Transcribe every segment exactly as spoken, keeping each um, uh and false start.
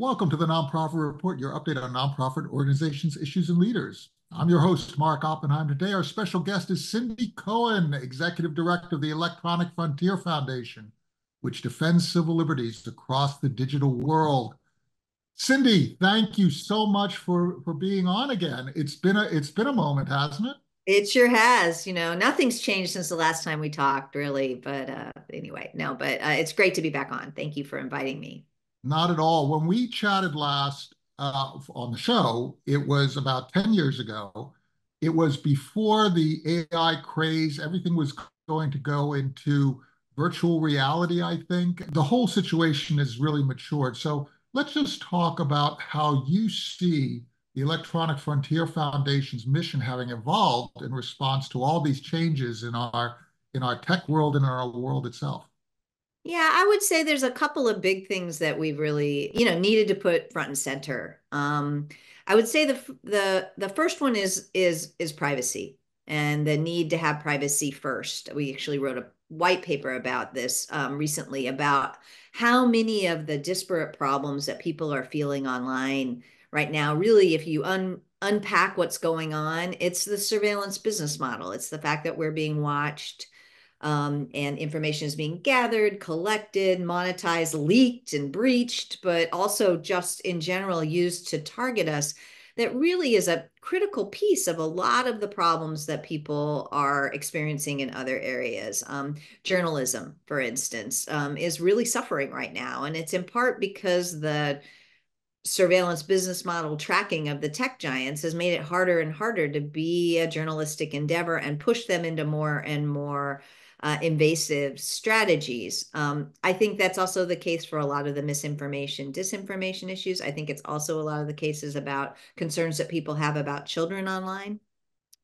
Welcome to the Nonprofit Report, your update on nonprofit organizations, issues, and leaders. I'm your host, Mark Oppenheim. Today, our special guest is Cindy Cohn, Executive Director of the Electronic Frontier Foundation, which defends civil liberties across the digital world. Cindy, thank you so much for, for being on again. It's been a, it's been a moment, hasn't it? It sure has. You know, nothing's changed since the last time we talked, really. But uh, anyway, no, but uh, it's great to be back on. Thank you for inviting me. Not at all. When we chatted last uh, on the show, it was about ten years ago. It was before the A I craze. Everything was going to go into virtual reality, I think. The whole situation has really matured. So let's just talk about how you see the Electronic Frontier Foundation's mission having evolved in response to all these changes in our, in our tech world and in our world itself. Yeah, I would say there's a couple of big things that we've really, you know, needed to put front and center. Um, I would say the the the first one is is is privacy and the need to have privacy first. We actually wrote a white paper about this um, recently about how many of the disparate problems that people are feeling online right now. Really, if you un unpack what's going on, it's the surveillance business model. It's the fact that we're being watched. Um, and information is being gathered, collected, monetized, leaked, and breached, but also just in general used to target us. That really is a critical piece of a lot of the problems that people are experiencing in other areas. Um, journalism, for instance, um, is really suffering right now. And it's in part because the surveillance business model tracking of the tech giants has made it harder and harder to be a journalistic endeavor and push them into more and more Uh, invasive strategies. Um, I think that's also the case for a lot of the misinformation, disinformation issues. I think it's also a lot of the cases about concerns that people have about children online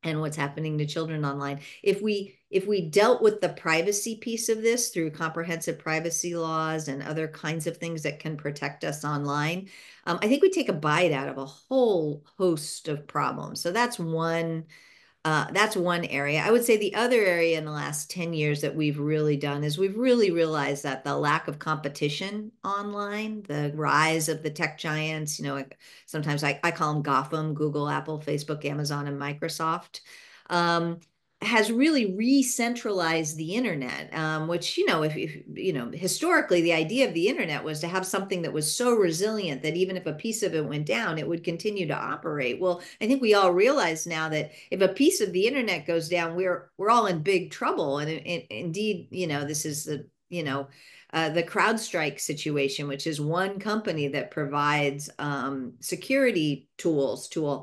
and what's happening to children online. If we if we dealt with the privacy piece of this through comprehensive privacy laws and other kinds of things that can protect us online, um, I think we take a bite out of a whole host of problems. So that's one Uh, that's one area. I would say the other area in the last ten years that we've really done is we've really realized that the lack of competition online, the rise of the tech giants, you know, sometimes I, I call them GAFAM, Google, Apple, Facebook, Amazon, and Microsoft, um, has really re-centralized the internet, um, which, you know, if, if you know, historically, the idea of the internet was to have something that was so resilient that even if a piece of it went down, it would continue to operate. Well, I think we all realize now that if a piece of the internet goes down, we're we're all in big trouble. And, and indeed, you know, this is the you know uh, the CrowdStrike situation, which is one company that provides um, security tools to a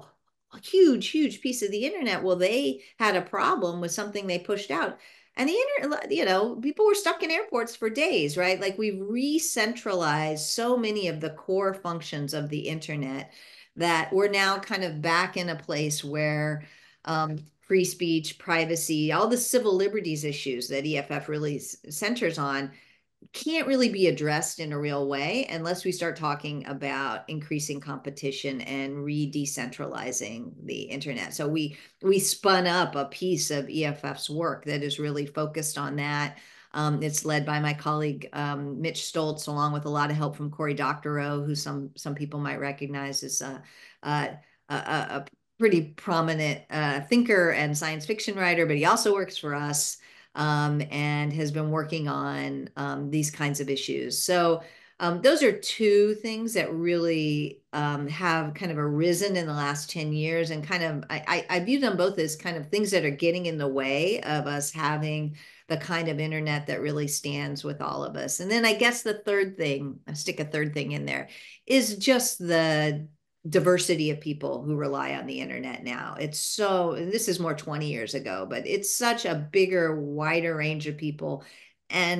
A huge, huge piece of the internet. Well, they had a problem with something they pushed out. And the internet, you know, people were stuck in airports for days, right? Like we've re-centralized so many of the core functions of the internet that we're now kind of back in a place where um, free speech, privacy, all the civil liberties issues that E F F really centers on can't really be addressed in a real way unless we start talking about increasing competition and re-decentralizing the internet. So we we spun up a piece of E F F's work that is really focused on that. Um, it's led by my colleague, um, Mitch Stoltz, along with a lot of help from Corey Doctorow, who some some people might recognize as a, a, a, a pretty prominent uh, thinker and science fiction writer, but he also works for us. Um, and has been working on um, these kinds of issues. So um, those are two things that really um, have kind of arisen in the last ten years and kind of, I, I, I view them both as kind of things that are getting in the way of us having the kind of internet that really stands with all of us. And then I guess the third thing, I'll stick a third thing in there, is just the diversity of people who rely on the internet now. It's so, and this is more twenty years ago, but it's such a bigger, wider range of people. And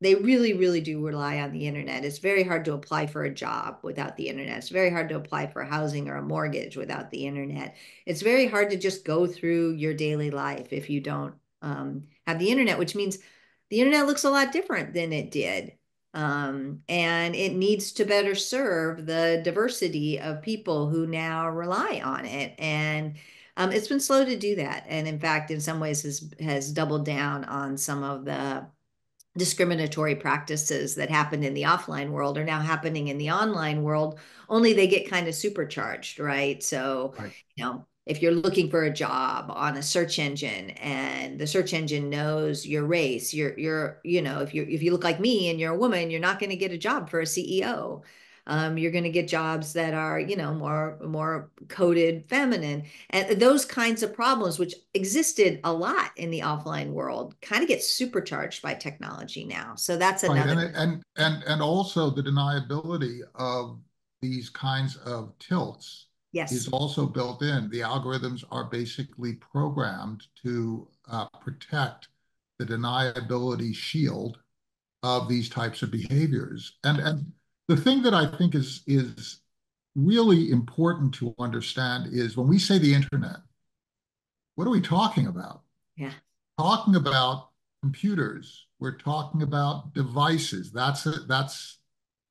they really, really do rely on the internet. It's very hard to apply for a job without the internet. It's very hard to apply for housing or a mortgage without the internet. It's very hard to just go through your daily life if you don't um, have the internet, which means the internet looks a lot different than it did. Um, and it needs to better serve the diversity of people who now rely on it. And um, it's been slow to do that. And in fact, in some ways has, has doubled down on some of the discriminatory practices that happened in the offline world are now happening in the online world, only they get kind of supercharged, right? So, right. you know, if you're looking for a job on a search engine and the search engine knows your race, you're, you're, you know, if you if you look like me and you're a woman, you're not going to get a job for a C E O. Um, you're going to get jobs that are, you know, more, more coded feminine, and those kinds of problems, which existed a lot in the offline world, kind of get supercharged by technology now. So that's another. Right. And, and, and, and also the deniability of these kinds of tilts. Yes. Is also built in. The algorithms are basically programmed to uh, protect the deniability shield of these types of behaviors. And, and the thing that I think is, is really important to understand is when we say the internet, what are we talking about? Yeah. Talking about computers. We're talking about devices. That's, a, that's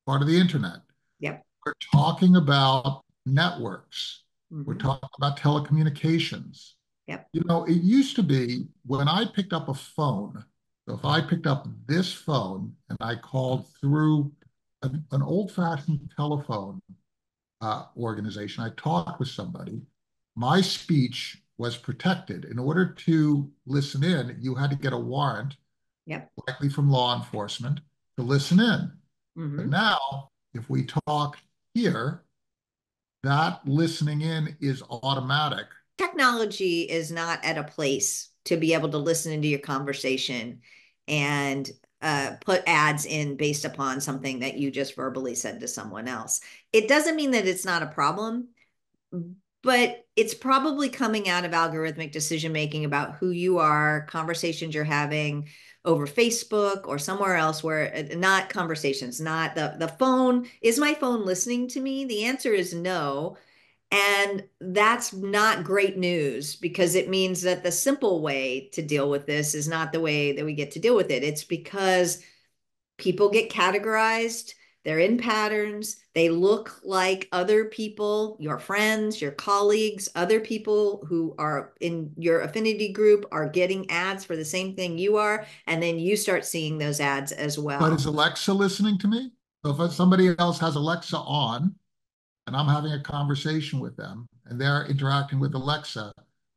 part of the internet. Yep. We're talking about networks. Mm-hmm. We're talking about telecommunications. Yep. You know, it used to be when I picked up a phone, so if I picked up this phone and I called through a, an old-fashioned telephone uh, organization, I talked with somebody, my speech was protected. In order to listen in, you had to get a warrant, yep. likely from law enforcement, to listen in. Mm-hmm. But now, if we talk here, that listening in is automatic. Technology is not at a place to be able to listen into your conversation and uh, put ads in based upon something that you just verbally said to someone else. It doesn't mean that it's not a problem, but it's probably coming out of algorithmic decision-making about who you are, conversations you're having over Facebook or somewhere else, where not conversations, not the, the phone. Is my phone listening to me? The answer is no. And that's not great news, because it means that the simple way to deal with this is not the way that we get to deal with it. It's because people get categorized. They're in patterns. They look like other people, your friends, your colleagues, other people who are in your affinity group are getting ads for the same thing you are. And then you start seeing those ads as well. But is Alexa listening to me? So if somebody else has Alexa on and I'm having a conversation with them and they're interacting with Alexa,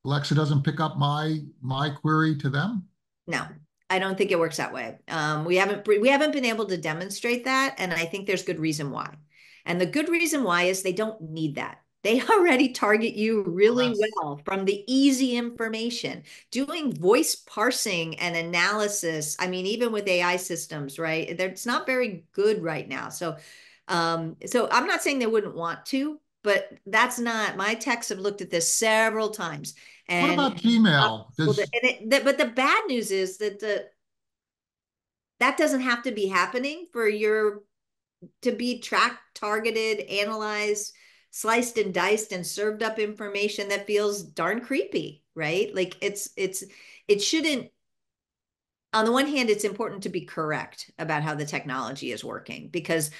Alexa doesn't pick up my, my query to them? No. I don't think it works that way. Um, we haven't we haven't been able to demonstrate that, and I think there's good reason why. And the good reason why is they don't need that. They already target you really yes. well from the easy information. Doing voice parsing and analysis, I mean, even with A I systems, right? It's not very good right now. So, um, so I'm not saying they wouldn't want to, but that's not, my techs have looked at this several times. And what about Gmail? Does... And it, the, but the bad news is that the that doesn't have to be happening for your to be tracked, targeted, analyzed, sliced and diced, and served up information that feels darn creepy, right? Like it's it's it shouldn't. On the one hand, it's important to be correct about how the technology is working, because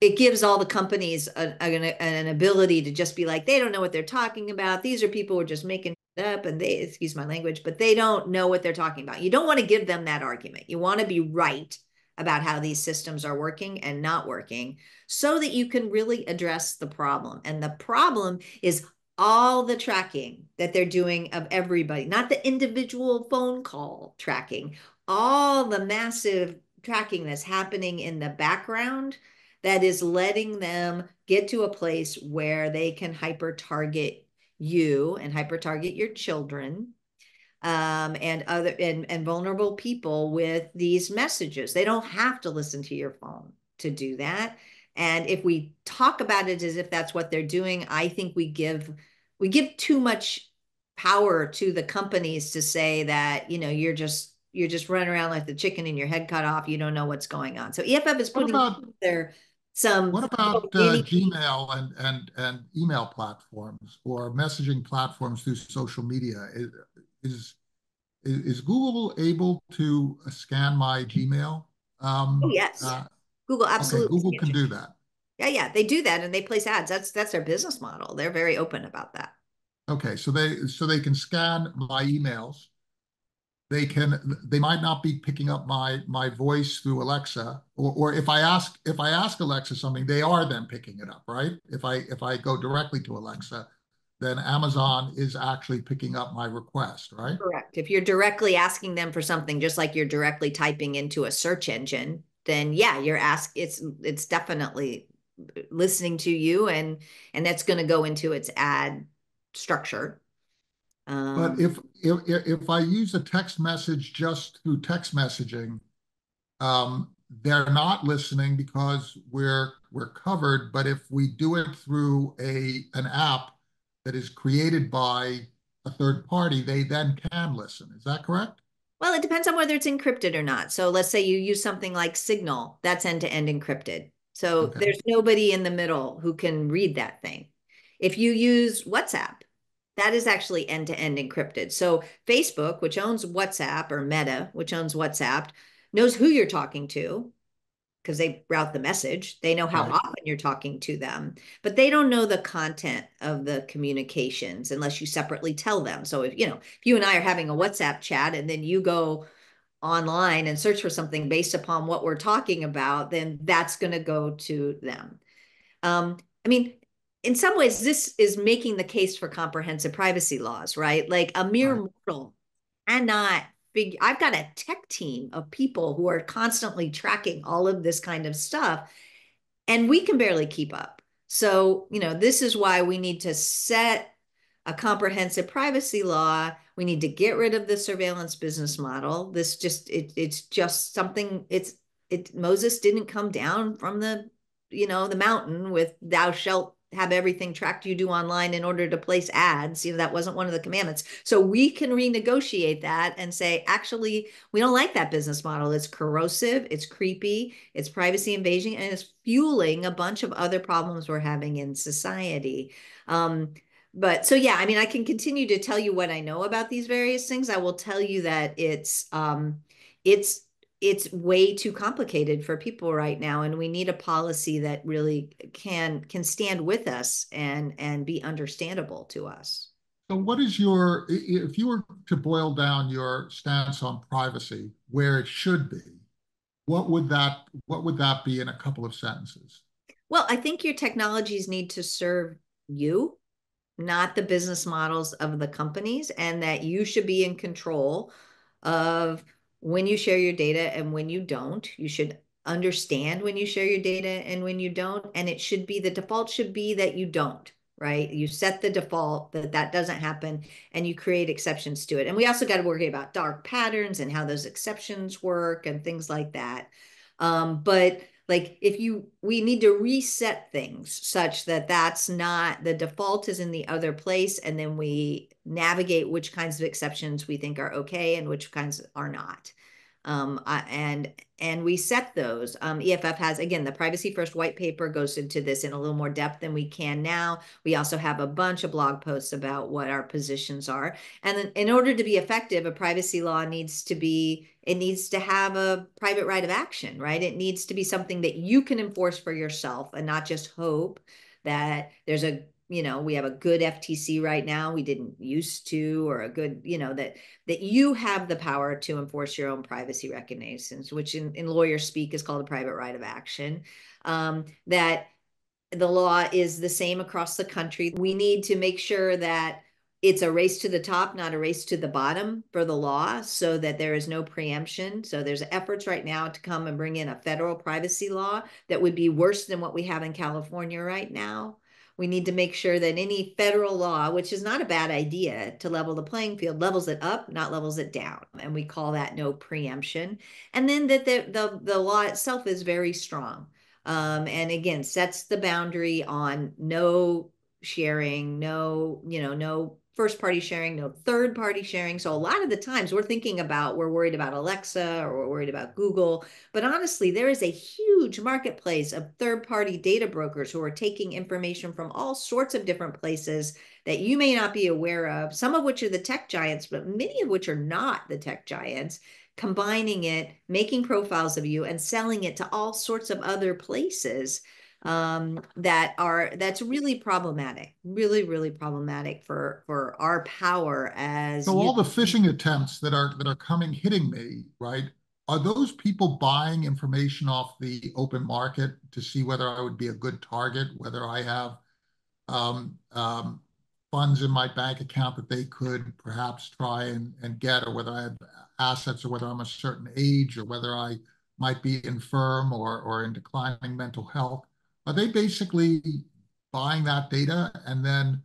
it gives all the companies a, a, an ability to just be like, they don't know what they're talking about. These are people who are just making it up, and they, excuse my language, but they don't know what they're talking about. You don't want to give them that argument. You want to be right about how these systems are working and not working, so that you can really address the problem. And the problem is all the tracking that they're doing of everybody, not the individual phone call tracking, all the massive tracking that's happening in the background that is letting them get to a place where they can hyper-target you and hyper-target your children um, and other and, and vulnerable people with these messages. They don't have to listen to your phone to do that. And if we talk about it as if that's what they're doing, I think we give we give too much power to the companies to say that, you know, you're just you're just running around like the chicken and your head cut off. You don't know what's going on. So E F F is putting out there. Some what about uh, Gmail and, and, and email platforms or messaging platforms through social media? Is, is, is Google able to scan my Gmail? Um, oh, yes. Uh, Google, absolutely. Okay, Google can do that. Yeah, yeah. They do that, and they place ads. That's, that's their business model. They're very open about that. Okay. So they, so they can scan my emails. They can, they might not be picking up my my voice through Alexa, or, or if I ask if I ask Alexa something, they are then picking it up, right? If I if I go directly to Alexa, then Amazon is actually picking up my request, right? Correct. If you're directly asking them for something, just like you're directly typing into a search engine, then yeah, you're ask it's it's definitely listening to you, and and that's going to go into its ad structure. Um, but if, if if I use a text message just through text messaging, um, they're not listening because we're we're covered. But if we do it through a an app that is created by a third party, they then can listen. Is that correct? Well, it depends on whether it's encrypted or not. So let's say you use something like Signal, that's end-to-end encrypted. So okay. There's nobody in the middle who can read that thing. If you use WhatsApp, that is actually end-to-end encrypted. So Facebook, which owns WhatsApp, or Meta, which owns WhatsApp, knows who you're talking to because they route the message. They know how right. often you're talking to them, but they don't know the content of the communications unless you separately tell them. So if you know, if you and I are having a WhatsApp chat and then you go online and search for something based upon what we're talking about, then that's going to go to them. Um, I mean, in some ways, this is making the case for comprehensive privacy laws, right? Like a mere right. mortal cannot figure. I've got a tech team of people who are constantly tracking all of this kind of stuff, and we can barely keep up. So, you know, this is why we need to set a comprehensive privacy law. We need to get rid of the surveillance business model. This just, it, it's just something, it's, it, Moses didn't come down from the, you know, the mountain with thou shalt have everything tracked you do online in order to place ads. You know, that wasn't one of the commandments. So we can renegotiate that and say, actually, we don't like that business model. It's corrosive, it's creepy, it's privacy invasion, and it's fueling a bunch of other problems we're having in society. Um, but so, yeah, I mean, I can continue to tell you what I know about these various things. I will tell you that it's, um, it's, it's way too complicated for people right now, and we need a policy that really can can stand with us and and be understandable to us. So what is your, if you were to boil down your stance on privacy where it should be, what would that what would that be in a couple of sentences? Well, I think your technologies need to serve you, not the business models of the companies, and that you should be in control of when you share your data and when you don't. You should understand when you share your data and when you don't. And it should be, the default should be that you don't, right? You set the default that that doesn't happen, and you create exceptions to it. And we also got to worry about dark patterns and how those exceptions work and things like that. Um, but like if you, we need to reset things such that that's not, the default is in the other place. And then we navigate which kinds of exceptions we think are okay and which kinds are not. Um, and, and we set those. Um, E F F has, again, the Privacy First white paper goes into this in a little more depth than we can now. We also have a bunch of blog posts about what our positions are. And then in order to be effective, a privacy law needs to be, it needs to have a private right of action, right? It needs to be something that you can enforce for yourself and not just hope that there's a, you know, we have a good F T C right now, we didn't used to, or a good, you know, that that you have the power to enforce your own privacy recommendations, which in, in lawyer speak is called a private right of action, um, that the law is the same across the country. We need to make sure that it's a race to the top, not a race to the bottom for the law, so that there is no preemption. So there's efforts right now to come and bring in a federal privacy law that would be worse than what we have in California right now. We need to make sure that any federal law, which is not a bad idea to level the playing field, levels it up, not levels it down. And we call that no preemption. And then that the, the, the law itself is very strong. Um, and again, sets the boundary on no sharing, no, you know, no first party sharing, no third party sharing. So a lot of the times we're thinking about, we're worried about Alexa, or we're worried about Google, but honestly, there is a huge marketplace of third party data brokers who are taking information from all sorts of different places that you may not be aware of, some of which are the tech giants, but many of which are not the tech giants, combining it, making profiles of you, and selling it to all sorts of other places. um, that are that's really problematic, really, really problematic for for our power as. So all the phishing attempts that are that are coming hitting me, right? Are those people buying information off the open market to see whether I would be a good target, whether I have um, um, funds in my bank account that they could perhaps try and, and get, or whether I have assets, or whether I'm a certain age, or whether I might be infirm or, or in declining mental health? Are they basically buying that data, and then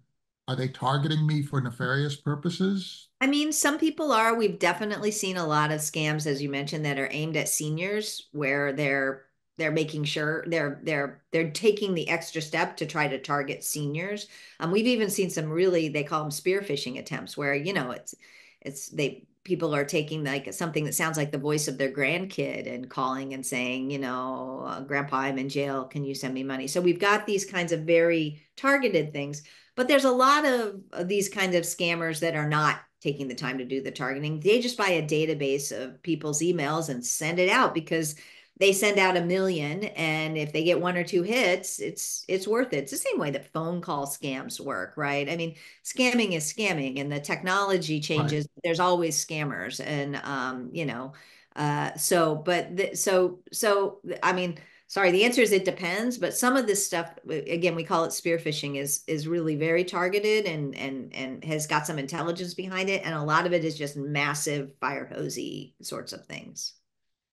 are they targeting me for nefarious purposes? I mean, some people are. We've definitely seen a lot of scams, as you mentioned, that are aimed at seniors, where they're they're making sure they're they're they're taking the extra step to try to target seniors. Um, we've even seen some really, they call them spear phishing attempts, where you know it's it's they people are taking like something that sounds like the voice of their grandkid and calling and saying, you know, uh, Grandpa, I'm in jail. Can you send me money? So we've got these kinds of very targeted things, but there's a lot of, of these kinds of scammers that are not taking the time to do the targeting. They just buy a database of people's emails and send it out because they send out a million, and if they get one or two hits, it's it's worth it. It's the same way that phone call scams work, right? I mean, scamming is scamming, and the technology changes. Right. There's always scammers, and um, you know, uh, so but the, so so I mean. Sorry, the answer is it depends, but some of this stuff, again, we call it spear phishing, is is really very targeted and and and has got some intelligence behind it, and a lot of it is just massive fire hosey sorts of things.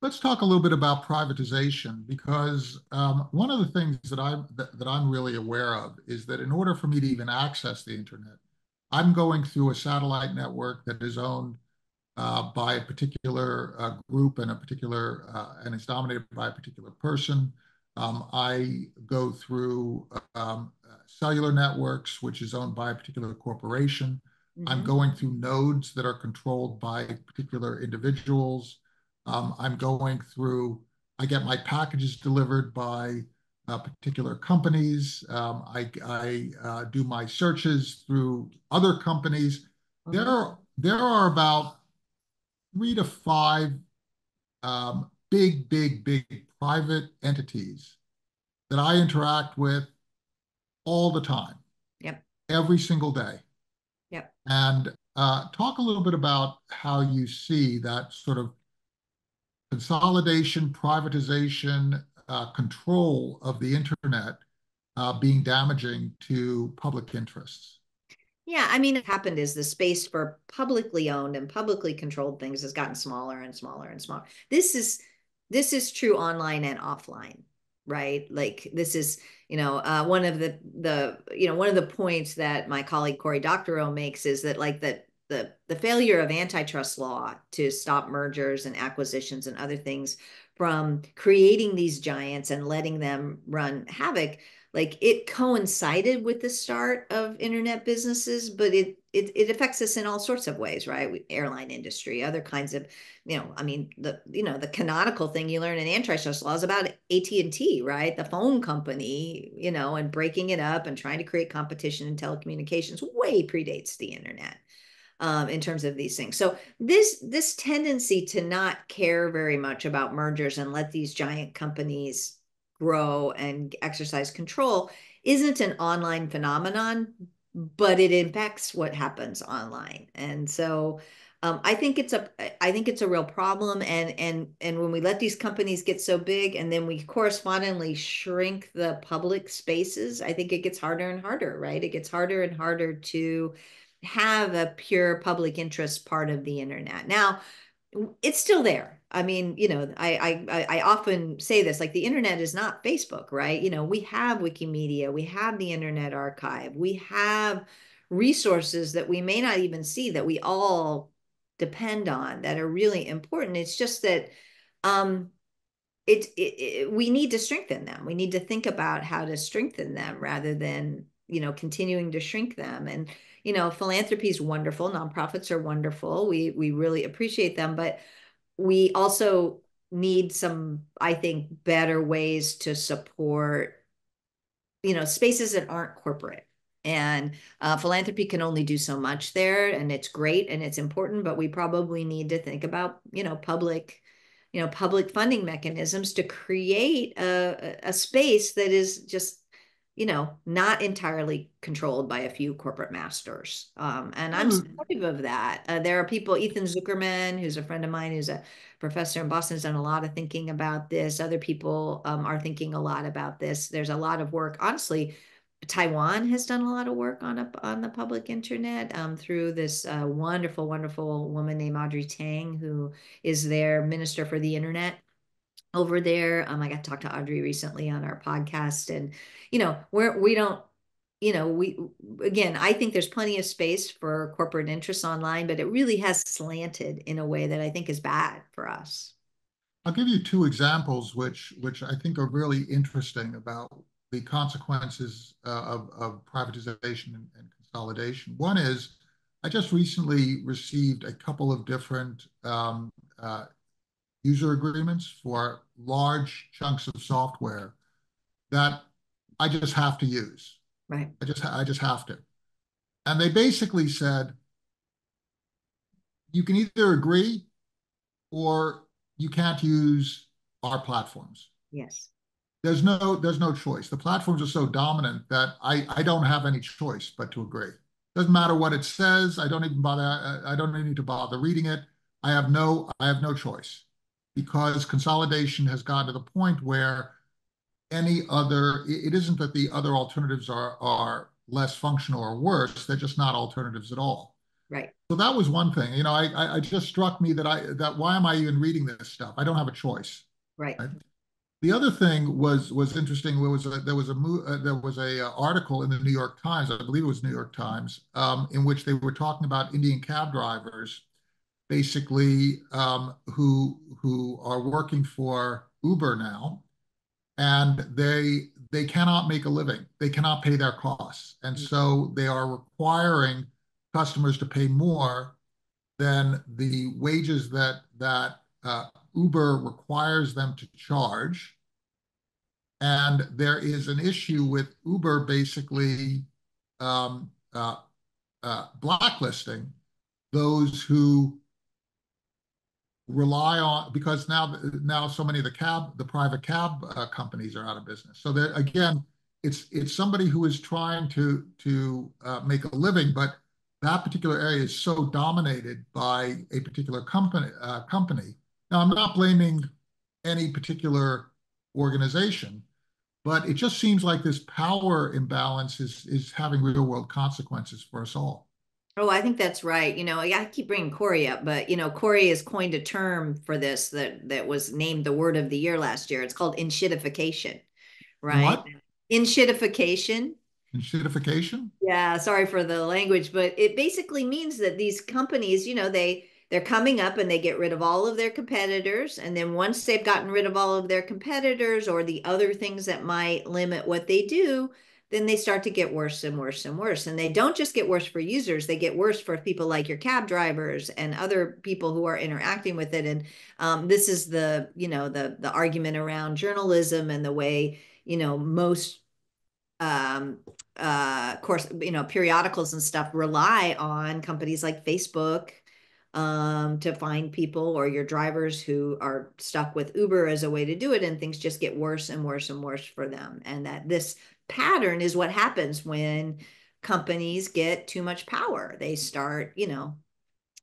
Let's talk a little bit about privatization, because um, one of the things that I'm that, that I'm really aware of is that in order for me to even access the internet, I'm going through a satellite network that is owned Uh, by a particular uh, group and a particular, uh, and it's dominated by a particular person. Um, I go through um, cellular networks, which is owned by a particular corporation. Mm-hmm. I'm going through nodes that are controlled by particular individuals. Um, I'm going through, I get my packages delivered by uh, particular companies. Um, I, I uh, do my searches through other companies. Mm-hmm. There are, there are about three to five um, big, big, big private entities that I interact with all the time. Yep. Every single day. Yep. And uh, talk a little bit about how you see that sort of consolidation, privatization, uh, control of the internet uh, being damaging to public interests. Yeah, I mean, what happened is the space for publicly owned and publicly controlled things has gotten smaller and smaller and smaller. This is this is true online and offline, right? Like this is, you know, uh, one of the the you know one of the points that my colleague Corey Doctorow makes is that like the the the failure of antitrust law to stop mergers and acquisitions and other things from creating these giants and letting them run havoc. Like it coincided with the start of internet businesses, but it it it affects us in all sorts of ways, right? We, airline industry, other kinds of, you know, I mean, the you know the canonical thing you learn in antitrust law is about A T and T, right? The phone company, you know, and breaking it up and trying to create competition in telecommunications way predates the internet um, in terms of these things. So this this tendency to not care very much about mergers and let these giant companies grow and exercise control isn't an online phenomenon, but it impacts what happens online. And so um, I think it's a I think it's a real problem. And and and when we let these companies get so big and then we correspondingly shrink the public spaces, I think it gets harder and harder, right? It gets harder and harder to have a pure public interest part of the internet. Now, it's still there. I mean, you know, I, I I often say this, like the internet is not Facebook, right? You know, we have Wikimedia, we have the Internet Archive, we have resources that we may not even see that we all depend on that are really important. It's just that um, it, it, it we need to strengthen them. We need to think about how to strengthen them rather than, you know, continuing to shrink them. And, you know, philanthropy is wonderful. Nonprofits are wonderful. We, we really appreciate them, but we also need some, I think, better ways to support, you know, spaces that aren't corporate. And uh, philanthropy can only do so much there, and it's great and it's important, but we probably need to think about, you know, public you know, public funding mechanisms to create a, a space that is just, you know, not entirely controlled by a few corporate masters. Um, and I'm mm. supportive of that. Uh, there are people, Ethan Zuckerman, who's a friend of mine, who's a professor in Boston, has done a lot of thinking about this. Other people um, are thinking a lot about this. There's a lot of work, honestly. Taiwan has done a lot of work on, a, on the public internet um, through this uh, wonderful, wonderful woman named Audrey Tang, who is their minister for the internet over there. Um, I got to talk to Audrey recently on our podcast, and, you know, we're, we don't, you know, we, again, I think there's plenty of space for corporate interests online, but it really has slanted in a way that I think is bad for us. I'll give you two examples, which, which I think are really interesting about the consequences uh, of, of privatization and, and consolidation. One is, I just recently received a couple of different um, uh, user agreements for large chunks of software that I just have to use. Right. I just I just have to. And they basically said, you can either agree or you can't use our platforms. Yes. There's no, there's no choice. The platforms are so dominant that I, I don't have any choice but to agree. Doesn't matter what it says. I don't even bother. I, I don't even need to bother reading it. I have no, I have no choice, because consolidation has gotten to the point where any other, it isn't that the other alternatives are, are less functional or worse. They're just not alternatives at all. Right. So that was one thing. You know, I, I, I just struck me that I, that why am I even reading this stuff? I don't have a choice. Right. Right? The other thing was was interesting. There was a, there was a uh, there was a uh, article in the New York Times, I believe it was New York Times, um, in which they were talking about Indian cab drivers, basically um, who who are working for Uber now, and they they cannot make a living. They cannot pay their costs, and so they are requiring customers to pay more than the wages that that. Uh, Uber requires them to charge, and there is an issue with Uber basically um, uh, uh, blacklisting those who rely on, because now now so many of the cab, the private cab uh, companies are out of business. So that again, it's it's somebody who is trying to to uh, make a living, but that particular area is so dominated by a particular company uh, company. Now, I'm not blaming any particular organization, but it just seems like this power imbalance is, is having real world consequences for us all. Oh, I think that's right. You know, I keep bringing Corey up, but, you know, Corey has coined a term for this that, that was named the word of the year last year. It's called inshittification, right? What? Inshittification. Inshittification? Yeah, sorry for the language, but it basically means that these companies, you know, they... they're coming up and they get rid of all of their competitors. And then once they've gotten rid of all of their competitors or the other things that might limit what they do, then they start to get worse and worse and worse. And they don't just get worse for users, they get worse for people like your cab drivers and other people who are interacting with it. And um, this is the, you know, the, the argument around journalism and the way, you know, most um, uh, course, you know, periodicals and stuff rely on companies like Facebook um, to find people, or your drivers who are stuck with Uber as a way to do it, and things just get worse and worse and worse for them. And that this pattern is what happens when companies get too much power. They start, you know,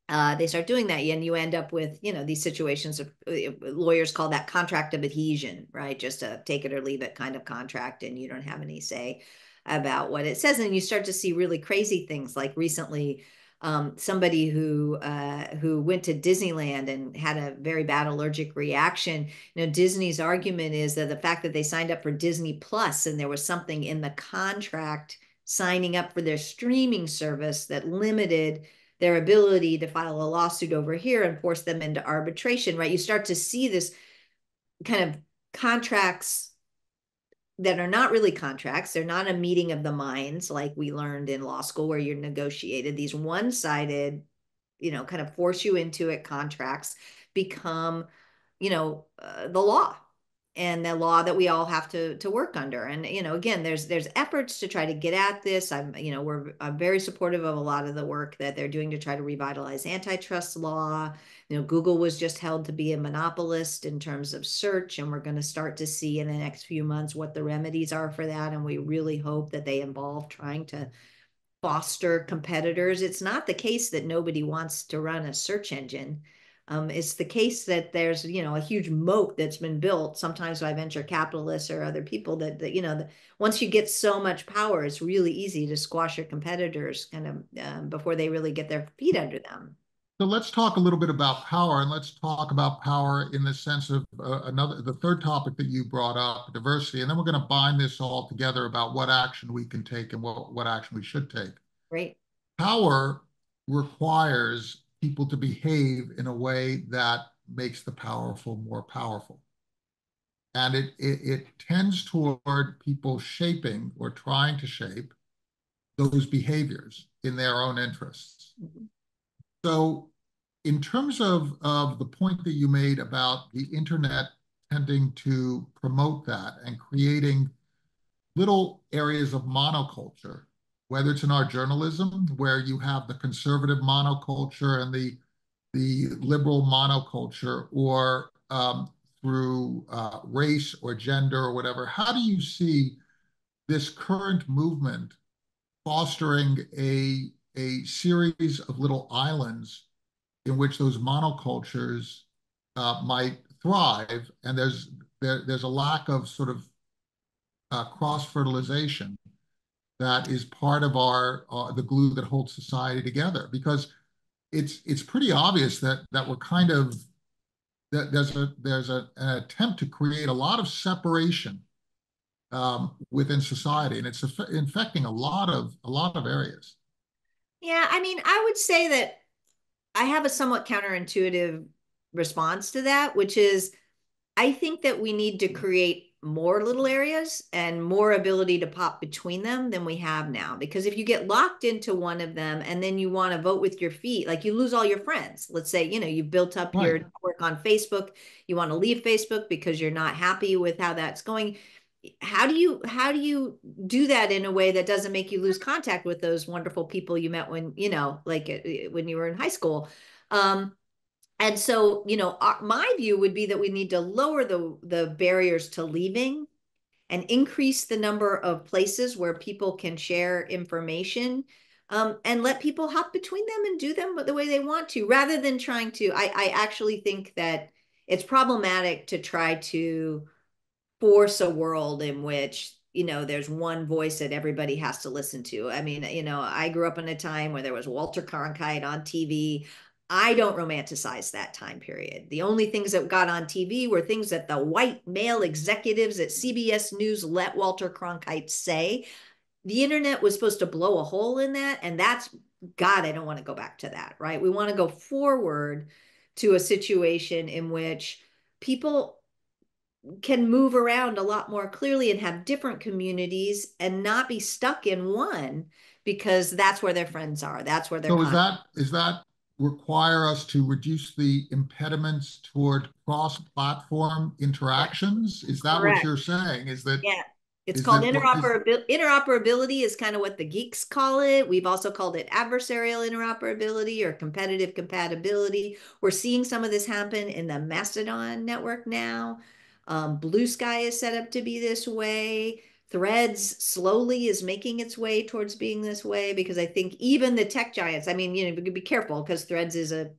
uh, they start doing that, and you end up with, you know, these situations of uh, lawyers call that contract of adhesion, right? Just a take it or leave it kind of contract, and you don't have any say about what it says. And you start to see really crazy things, like recently, Um, somebody who uh, who went to Disneyland and had a very bad allergic reaction. You know, Disney's argument is that the fact that they signed up for Disney Plus and there was something in the contract signing up for their streaming service that limited their ability to file a lawsuit over here and force them into arbitration, right? You start to see this kind of contracts that are not really contracts. They're not a meeting of the minds like we learned in law school, where you're negotiated. These one-sided, you know, kind of force you into it contracts become, you know, uh, the law. and the law that we all have to to work under. And, you know, again, there's there's efforts to try to get at this. I'm, you know, we're I'm very supportive of a lot of the work that they're doing to try to revitalize antitrust law. You know, Google was just held to be a monopolist in terms of search, and we're going to start to see in the next few months what the remedies are for that. And we really hope that they involve trying to foster competitors. It's not the case that nobody wants to run a search engine. Um, it's the case that there's, you know, a huge moat that's been built sometimes by venture capitalists or other people that, that you know, the, once you get so much power, it's really easy to squash your competitors kind of um, before they really get their feet under them. So let's talk a little bit about power, and let's talk about power in the sense of uh, another, the third topic that you brought up, diversity, and then we're going to bind this all together about what action we can take and what, what action we should take. Great. Power requires people to behave in a way that makes the powerful more powerful. And it, it, it tends toward people shaping or trying to shape those behaviors in their own interests. Mm-hmm. So in terms of, of the point that you made about the internet tending to promote that and creating little areas of monoculture, whether it's in our journalism, where you have the conservative monoculture and the, the liberal monoculture, or um, through uh, race or gender or whatever, how do you see this current movement fostering a a series of little islands in which those monocultures uh, might thrive, and there's there, there's a lack of sort of uh, cross-fertilization that is part of our uh, the glue that holds society together? Because it's it's pretty obvious that that we're kind of that there's a there's a, an attempt to create a lot of separation um, within society, and it's infecting a lot of a lot of areas. Yeah, I mean, I would say that I have a somewhat counterintuitive response to that, which is I think that we need to create more little areas and more ability to pop between them than we have now. Because if you get locked into one of them and then you want to vote with your feet, like you lose all your friends. Let's say, you know, you've built up right. your network on Facebook. You want to leave Facebook because you're not happy with how that's going. How do you how do you do that in a way that doesn't make you lose contact with those wonderful people you met when, you know, like when you were in high school? Um, and so, you know, our, my view would be that we need to lower the, the barriers to leaving and increase the number of places where people can share information, um, and let people hop between them and do them the way they want to, rather than trying to. I, I actually think that it's problematic to try to force a world in which, you know, there's one voice that everybody has to listen to. I mean, you know, I grew up in a time where there was Walter Cronkite on T V. I don't romanticize that time period. The only things that got on T V were things that the white male executives at C B S News let Walter Cronkite say. The internet was supposed to blow a hole in that. And that's, God, I don't want to go back to that, right? We want to go forward to a situation in which people can move around a lot more clearly and have different communities and not be stuck in one because that's where their friends are. That's where they're. So is that, is that require us to reduce the impediments toward cross-platform interactions? Is that Correct. What you're saying? Is that? Yeah, it's called that, interoperabil- interoperability is kind of what the geeks call it. We've also called it adversarial interoperability or competitive compatibility. We're seeing some of this happen in the Mastodon network now. Um, Blue Sky is set up to be this way. Threads slowly is making its way towards being this way, because I think even the tech giants, I mean, you know, be careful because Threads is a,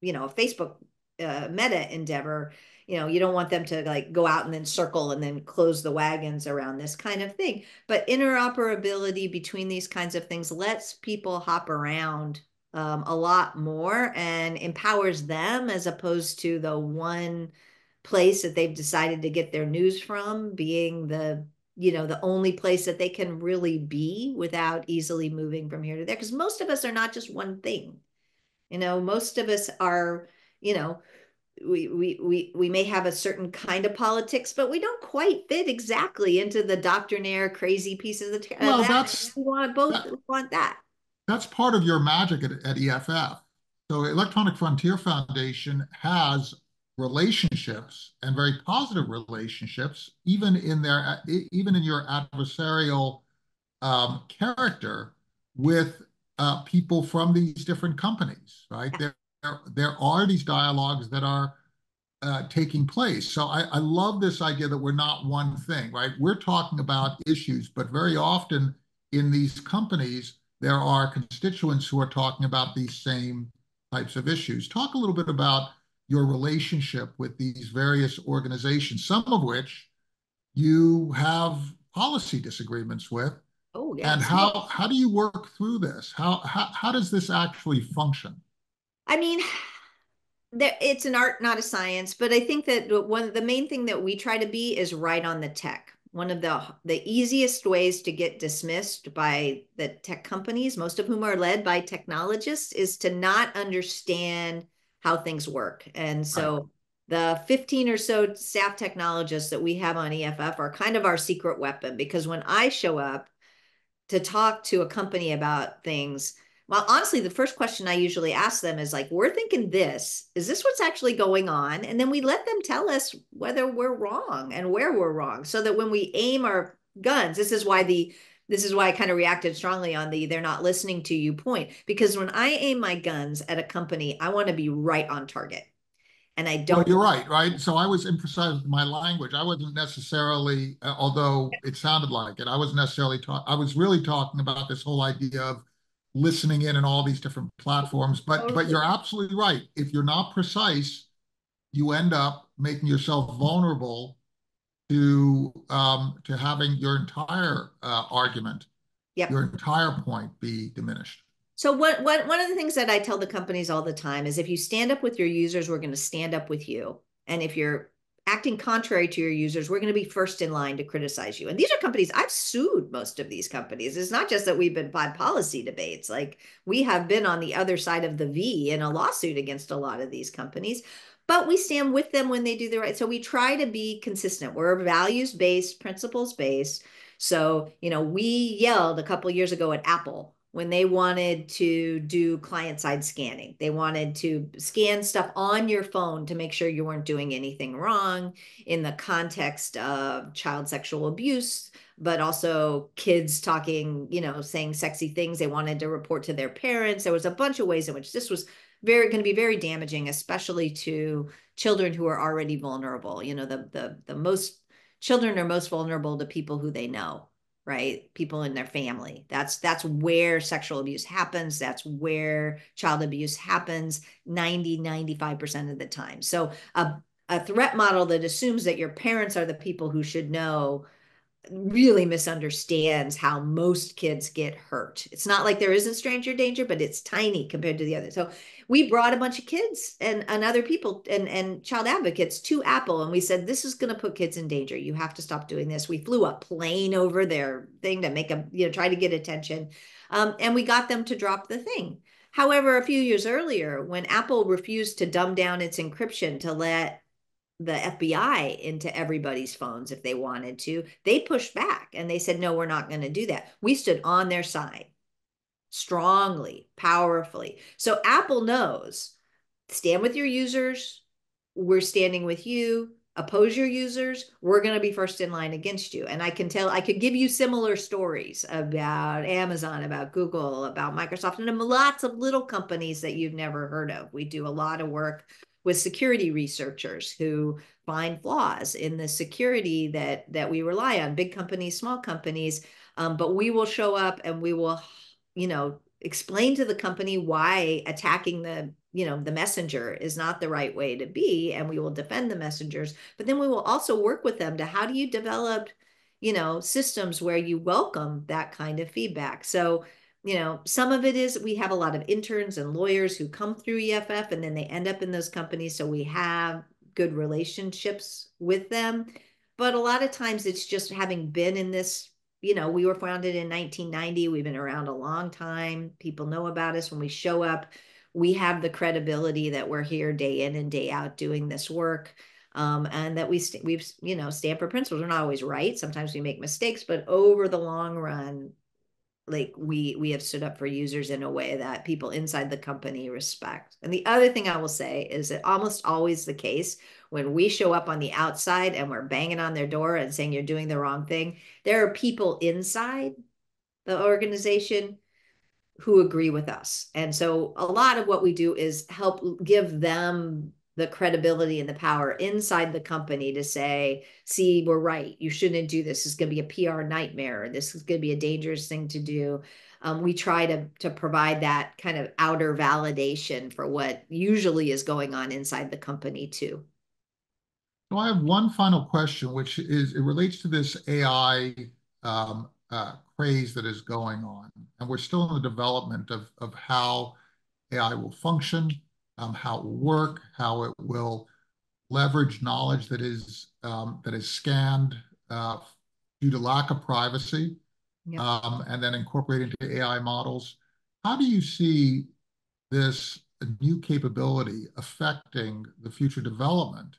you know, a Facebook uh, meta endeavor. You know, you don't want them to like go out and then circle and then close the wagons around this kind of thing. But interoperability between these kinds of things lets people hop around um, a lot more and empowers them as opposed to the one place that they've decided to get their news from being the, you know, the only place that they can really be without easily moving from here to there. Because most of us are not just one thing. You know, most of us are, you know, we we we we may have a certain kind of politics, but we don't quite fit exactly into the doctrinaire crazy pieces of the well, that. That's, we want both that, we want that. That's part of your magic at, at E F F. So Electronic Frontier Foundation has relationships and very positive relationships, even in their even in your adversarial um, character with uh, people from these different companies, right? There, there, there are these dialogues that are uh, taking place. So I, I love this idea that we're not one thing, right? We're talking about issues, but very often in these companies, there are constituents who are talking about these same types of issues. Talk a little bit about your relationship with these various organizations, some of which you have policy disagreements with. Oh, yes. And how, how do you work through this? How, how, how does this actually function? I mean, there, it's an art, not a science, but I think that one the main thing that we try to be is right on the tech. One of the, the easiest ways to get dismissed by the tech companies, most of whom are led by technologists, is to not understand how things work. And so the fifteen or so staff technologists that we have on E F F are kind of our secret weapon, because when I show up to talk to a company about things, well, honestly, the first question I usually ask them is like, we're thinking this, is this what's actually going on? And then we let them tell us whether we're wrong and where we're wrong, so that when we aim our guns, this is why the This is why I kind of reacted strongly on the they're not listening to you point, because when I aim my guns at a company, I want to be right on target. And I don't. Well, you're right, right? So I was emphasizing my language. I wasn't necessarily, uh, although it sounded like it, I wasn't necessarily talking. I was really talking about this whole idea of listening in and all these different platforms. But totally. But you're absolutely right. If you're not precise, you end up making yourself vulnerable to um, to having your entire uh, argument, yep. your entire point be diminished. So what, what, one of the things that I tell the companies all the time is if you stand up with your users, we're going to stand up with you. And if you're acting contrary to your users, we're going to be first in line to criticize you. And these are companies, I've sued most of these companies. It's not just that we've been on policy debates. Like we have been on the other side of the V in a lawsuit against a lot of these companies. But we stand with them when they do the right. So we try to be consistent. We're values-based, principles-based. So, you know, we yelled a couple of years ago at Apple when they wanted to do client-side scanning. They wanted to scan stuff on your phone to make sure you weren't doing anything wrong in the context of child sexual abuse, but also kids talking, you know, saying sexy things they wanted to report to their parents. There was a bunch of ways in which this was very going to be very damaging, especially to children who are already vulnerable. You know, the the the most children are most vulnerable to people who they know, right? People in their family. That's that's where sexual abuse happens. That's where child abuse happens ninety, ninety-five percent of the time. So a, a threat model that assumes that your parents are the people who should know really misunderstands how most kids get hurt. It's not like there isn't stranger danger, but it's tiny compared to the other. So we brought a bunch of kids and, and other people and, and child advocates to Apple. And we said, this is going to put kids in danger. You have to stop doing this. We flew a plane over their thing to make them, you know, try to get attention. Um, and we got them to drop the thing. However, a few years earlier, when Apple refused to dumb down its encryption to let the F B I into everybody's phones if they wanted to, they pushed back and they said, no, we're not going to do that. We stood on their side strongly, powerfully. So Apple knows, stand with your users. We're standing with you. Oppose your users. We're going to be first in line against you. And I can tell, I could give you similar stories about Amazon, about Google, about Microsoft, and lots of little companies that you've never heard of. We do a lot of work with security researchers who find flaws in the security that, that we rely on, big companies, small companies, um, but we will show up and we will, you know, explain to the company why attacking the, you know, the messenger is not the right way to be, and we will defend the messengers, but then we will also work with them to how do you develop, you know, systems where you welcome that kind of feedback. So you know, some of it is we have a lot of interns and lawyers who come through E F F and then they end up in those companies. So we have good relationships with them. But a lot of times it's just having been in this, you know, we were founded in nineteen ninety. We've been around a long time. People know about us. When we show up, we have the credibility that we're here day in and day out doing this work. Um, and that we st we've, you know, stand for principles. We're not always right. Sometimes we make mistakes, but over the long run, like we we have stood up for users in a way that people inside the company respect. And the other thing I will say is that almost always the case when we show up on the outside and we're banging on their door and saying you're doing the wrong thing, there are people inside the organization who agree with us. And so a lot of what we do is help give them the credibility and the power inside the company to say, see, we're right. You shouldn't do this. This is going to be a P R nightmare. This is going to be a dangerous thing to do. Um, we try to, to provide that kind of outer validation for what usually is going on inside the company too. So I have one final question, which is, it relates to this A I um, uh, craze that is going on. And we're still in the development of, of how A I will function. Um, how it will work, how it will leverage knowledge that is um, that is scanned uh, due to lack of privacy, yep. um, and then incorporated into A I models. How do you see this new capability affecting the future development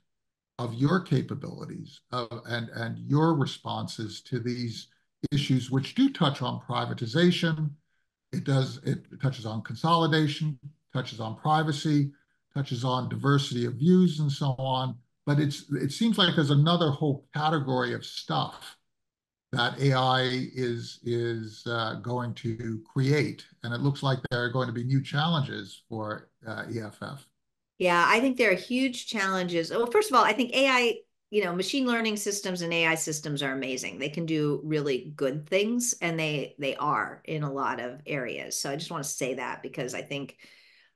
of your capabilities of, and, and your responses to these issues, which do touch on privatization? It does. It touches on consolidation, touches on privacy, touches on diversity of views and so on. But it's it seems like there's another whole category of stuff that A I is, is uh, going to create. And it looks like there are going to be new challenges for uh, E F F. Yeah, I think there are huge challenges. Well, first of all, I think A I, you know, machine learning systems and A I systems are amazing. They can do really good things, and they, they are in a lot of areas. So I just want to say that, because I think,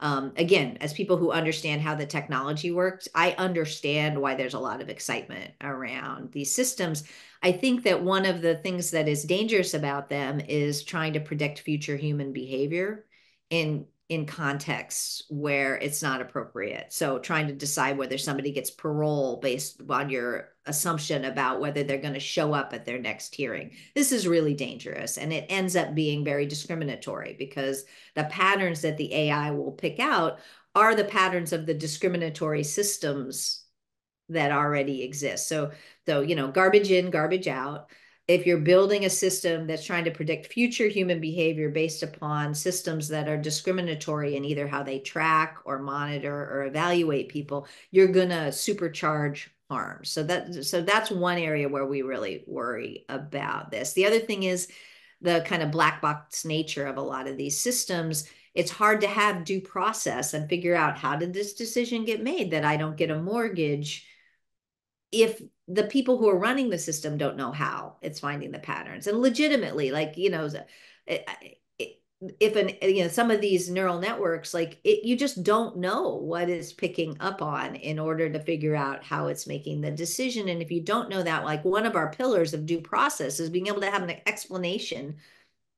Um, again, as people who understand how the technology works, I understand why there's a lot of excitement around these systems. I think that one of the things that is dangerous about them is trying to predict future human behavior in, in contexts where it's not appropriate. So trying to decide whether somebody gets parole based on your assumption about whether they're going to show up at their next hearing. This is really dangerous, and it ends up being very discriminatory, because the patterns that the A I will pick out are the patterns of the discriminatory systems that already exist. So, so you know, garbage in, garbage out. If you're building a system that's trying to predict future human behavior based upon systems that are discriminatory in either how they track or monitor or evaluate people, you're going to supercharge harm. So that so that's one area where we really worry about this. The other thing is the kind of black box nature of a lot of these systems. It's hard to have due process and figure out, how did this decision get made that I don't get a mortgage if the people who are running the system don't know how it's finding the patterns? And legitimately, like, you know, it, it, if an, you know, some of these neural networks, like it, you just don't know what it's picking up on in order to figure out how it's making the decision. And if you don't know that, like, one of our pillars of due process is being able to have an explanation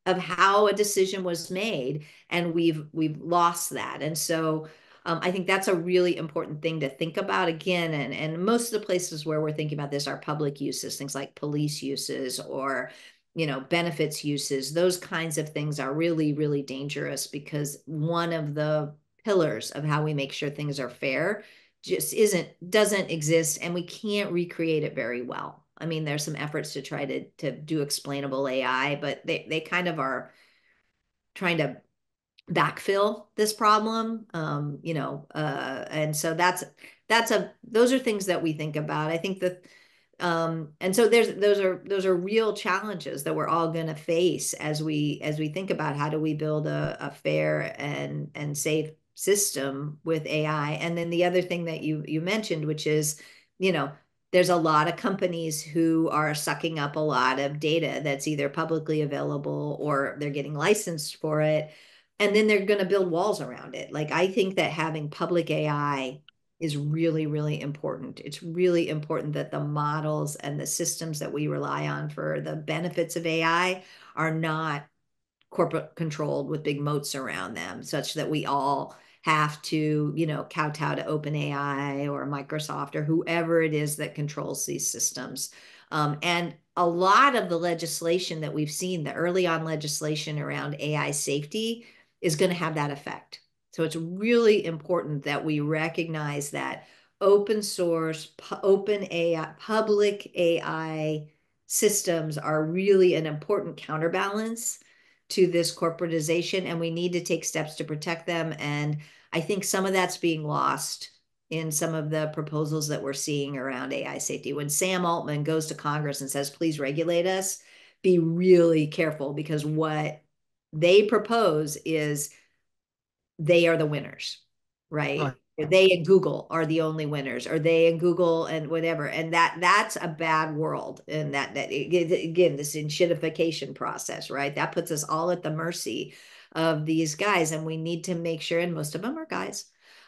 of how a decision was made. And we've, we've lost that. And so um, I think that's a really important thing to think about again. And, and most of the places where we're thinking about this are public uses, things like police uses or, you know, benefits uses. Those kinds of things are really, really dangerous, because one of the pillars of how we make sure things are fair just isn't, doesn't exist, and we can't recreate it very well. I mean, there's some efforts to try to, to do explainable A I, but they, they kind of are trying to backfill this problem, um, you know, uh, and so that's, that's a, those are things that we think about. I think that Um, and so there's, those are, those are real challenges that we're all going to face as we, as we think about how do we build a, a fair and, and safe system with A I. And then the other thing that you, you mentioned, which is, you know, there's a lot of companies who are sucking up a lot of data that's either publicly available or they're getting licensed for it. And then they're going to build walls around it. Like, I think that having public A I is really, really important. It's really important that the models and the systems that we rely on for the benefits of A I are not corporate controlled with big moats around them, such that we all have to, you know, kowtow to OpenAI or Microsoft or whoever it is that controls these systems. Um, and a lot of the legislation that we've seen, the early on legislation around A I safety, is going to have that effect. So it's really important that we recognize that open source, pu open A I, public A I systems are really an important counterbalance to this corporatization, and we need to take steps to protect them. And I think some of that's being lost in some of the proposals that we're seeing around A I safety. When Sam Altman goes to Congress and says, please regulate us, be really careful, because what they propose is they are the winners, right? Oh. They and Google are the only winners, or they and Google and whatever. And that that's a bad world. And that, that again, this shittification process, right? That puts us all at the mercy of these guys. And we need to make sure, and most of them are guys,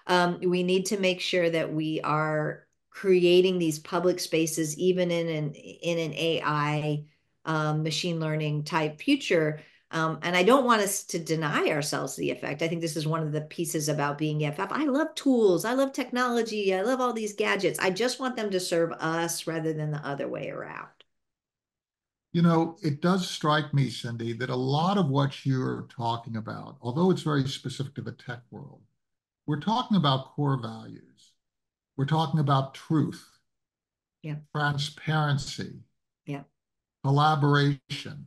um, we need to make sure that we are creating these public spaces, even in an, in an A I um, machine learning type future. Um, and I don't want us to deny ourselves the effect. I think this is one of the pieces about being E F F. I love tools. I love technology. I love all these gadgets. I just want them to serve us rather than the other way around. You know, it does strike me, Cindy, that a lot of what you're talking about, although it's very specific to the tech world, we're talking about core values. We're talking about truth, yeah, transparency, yeah, collaboration.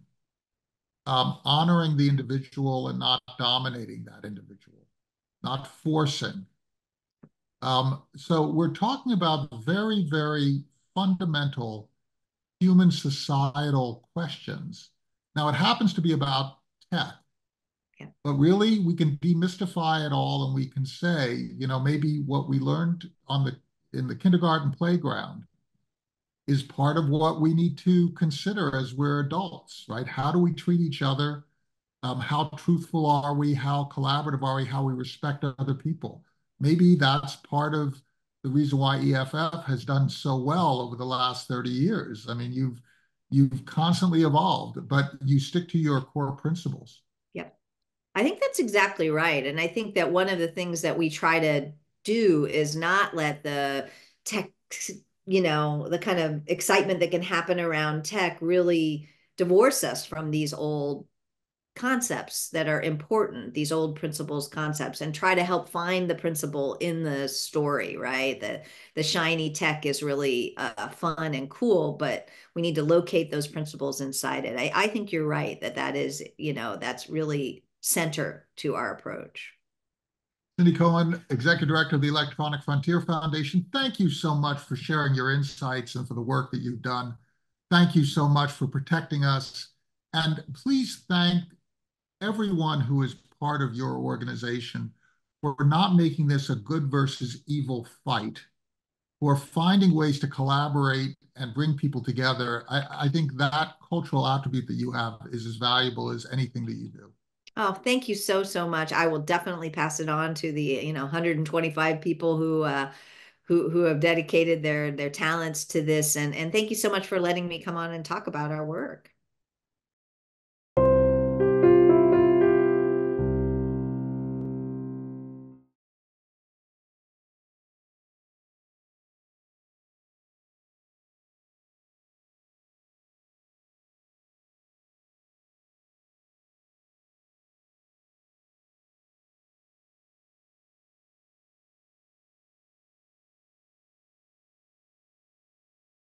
Um, honoring the individual and not dominating that individual, not forcing. Um, so we're talking about very, very fundamental human societal questions. Now, it happens to be about tech, yeah, but really we can demystify it all, and we can say, you know, maybe what we learned on the in the kindergarten playground is part of what we need to consider as we're adults, right? How do we treat each other? Um, how truthful are we? How collaborative are we? How we respect other people? Maybe that's part of the reason why E F F has done so well over the last thirty years. I mean, you've you've constantly evolved, but you stick to your core principles. Yeah, I think that's exactly right. And I think that one of the things that we try to do is not let the tech, you know, the kind of excitement that can happen around tech really divorce us from these old concepts that are important, these old principles, concepts, and try to help find the principle in the story, right? The, the shiny tech is really uh, fun and cool, but we need to locate those principles inside it. I, I think you're right that that is, you know, that's really center to our approach. Cindy Cohn, Executive Director of the Electronic Frontier Foundation, thank you so much for sharing your insights and for the work that you've done. Thank you so much for protecting us. And please thank everyone who is part of your organization for not making this a good versus evil fight, for finding ways to collaborate and bring people together. I, I think that cultural attribute that you have is as valuable as anything that you do. Oh, thank you so, so much. I will definitely pass it on to the, you know, one hundred twenty-five people who, uh, who, who have dedicated their, their talents to this. And, and thank you so much for letting me come on and talk about our work.